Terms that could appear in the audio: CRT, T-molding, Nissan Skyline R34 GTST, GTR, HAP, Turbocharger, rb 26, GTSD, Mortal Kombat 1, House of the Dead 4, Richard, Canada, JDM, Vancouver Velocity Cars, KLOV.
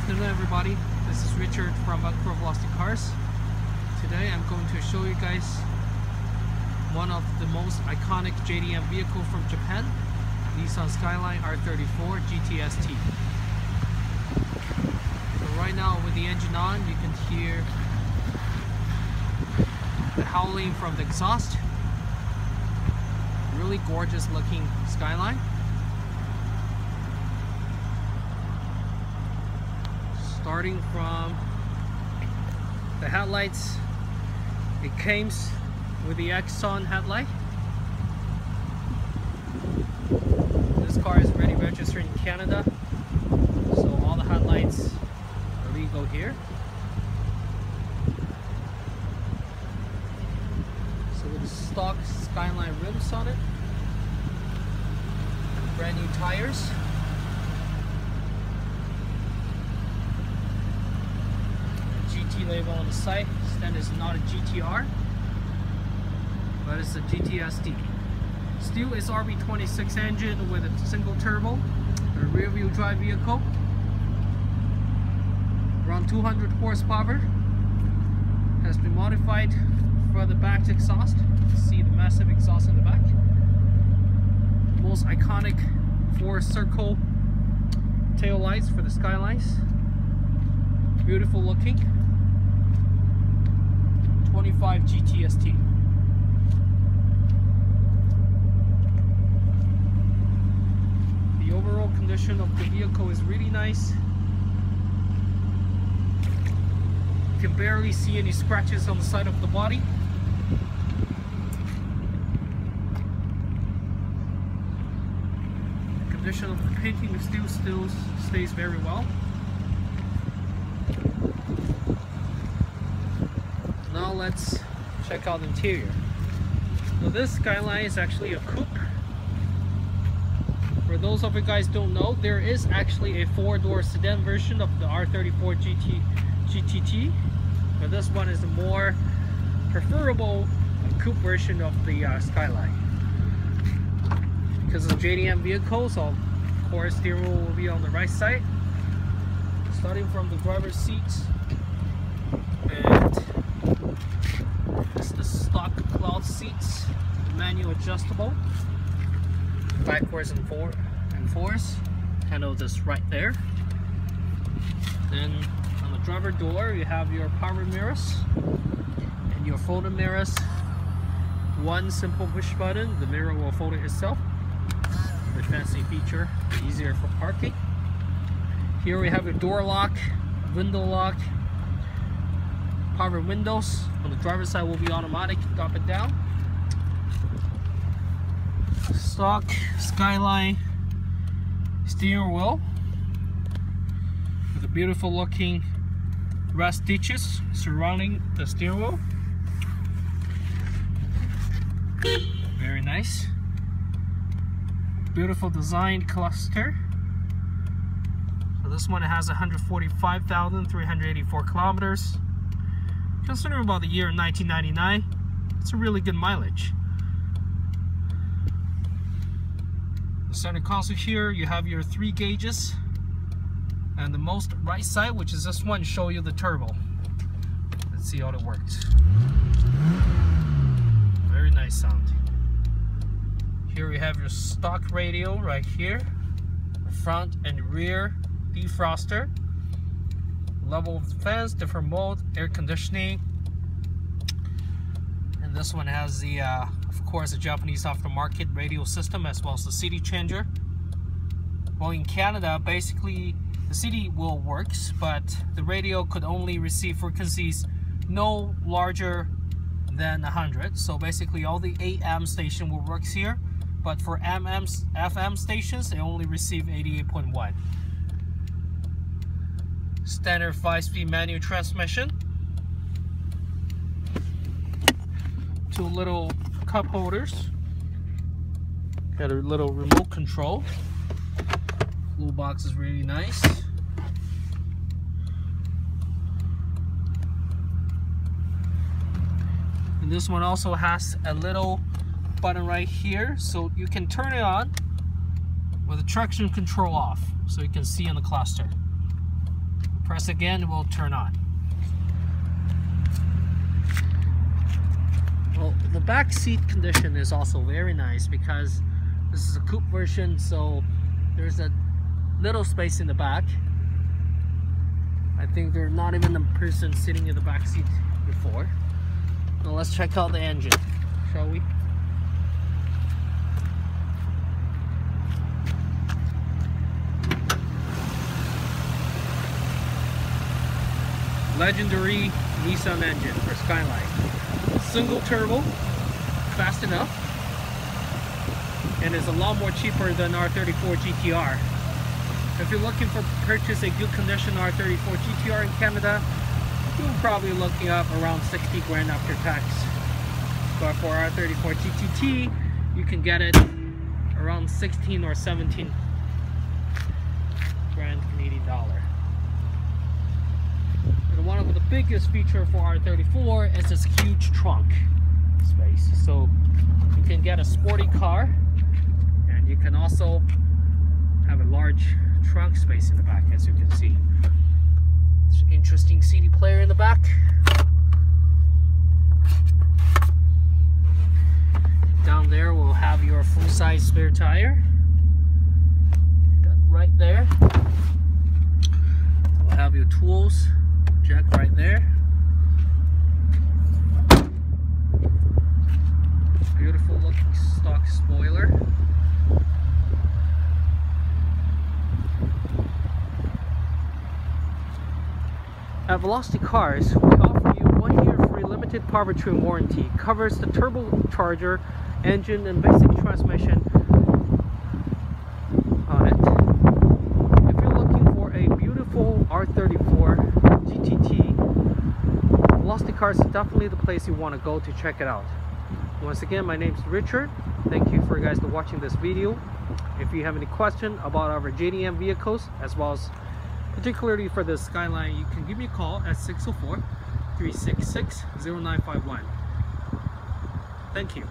afternoon everybody, this is Richard from Vancouver Velocity Cars. Today I'm going to show you guys one of the most iconic JDM vehicle from Japan, Nissan Skyline R34 GTST. So right now with the engine on, you can hear the howling from the exhaust. Really gorgeous looking Skyline. Starting from the headlights, it came with the Exxon headlight. This car is already registered in Canada, so all the headlights are legal here. So with the stock Skyline rims on it, brand new tires. Label on the side. Stand is not a GTR, but it's a GTSD. Still is rb 26 engine with a single turbo, a rear wheel drive vehicle, around 200 horsepower. Has been modified for the back exhaust. You see the massive exhaust in the back. The most iconic four circle tail lights for the Skylines. Beautiful looking 25 GTST. The overall condition of the vehicle is really nice. You can barely see any scratches on the side of the body. The condition of the painting still stays very well. Now let's check out the interior. Now this Skyline is actually a coupe. For those of you guys don't know, there is actually a four-door sedan version of the R34 GTTT, but this one is a more preferable coupe version of the Skyline. Because it's a JDM vehicle, so of course steering wheel will be on the right side. Starting from the driver's seat, seats, manual adjustable, backwards and forwards, handle this right there. Then on the driver door you have your power mirrors and your folding mirrors. One simple push button, the mirror will fold it itself. The fancy feature, easier for parking. Here we have your door lock, window lock. Power windows on the driver's side will be automatic, drop it down. Stock Skyline steering wheel with the beautiful looking rust stitches surrounding the steering wheel. Very nice. Beautiful designed cluster. So this one has 145,384 kilometers. Considering about the year 1999, it's a really good mileage. The center console here, you have your 3 gauges, and the most right side, which is this one, show you the turbo. Let's see how it works. Very nice sound. Here we have your stock radio right here, the front and rear defroster. Level of the fans, different mode, air conditioning, and this one has the, of course, the Japanese aftermarket radio system as well as the CD changer. Well, in Canada, basically the CD will works, but the radio could only receive frequencies no larger than 100. So basically, all the AM station will works here, but for FM stations, they only receive 88.1. Standard 5-speed manual transmission. Two little cup holders. Got a little remote control. Blue box is really nice. And this one also has a little button right here, so you can turn it on with the traction control off, so you can see in the cluster. Press again, we'll turn on. Well, the back seat condition is also very nice because this is a coupe version, so there's a little space in the back. I think there's not even a person sitting in the back seat before. Now let's check out the engine, shall we? Legendary Nissan engine for Skyline. Single turbo, fast enough, and is a lot more cheaper than R34 GTR. If you're looking for purchase a good condition R34 GTR in Canada, you're probably looking up around 60 grand after tax. But for R34 GTT, you can get it around 16 or 17 grand Canadian dollar. And one of the biggest features for R34 is this huge trunk space. So you can get a sporty car, and you can also have a large trunk space in the back, as you can see. Interesting CD player in the back. Down there we'll have your full-size spare tire. Right there we'll have your tools jack right there. Beautiful looking stock spoiler. At Velocity Cars, we offer you 1 year free limited powertrain warranty. Covers the turbocharger, engine, and basic transmission on it. If you're looking for a beautiful R34 GTT, Velocity Cars is definitely the place you want to go to check it out. Once again, my name is Richard. Thank you for you guys for watching this video. If you have any question about our JDM vehicles, as well as particularly for the Skyline, you can give me a call at 604-366-0951. Thank you.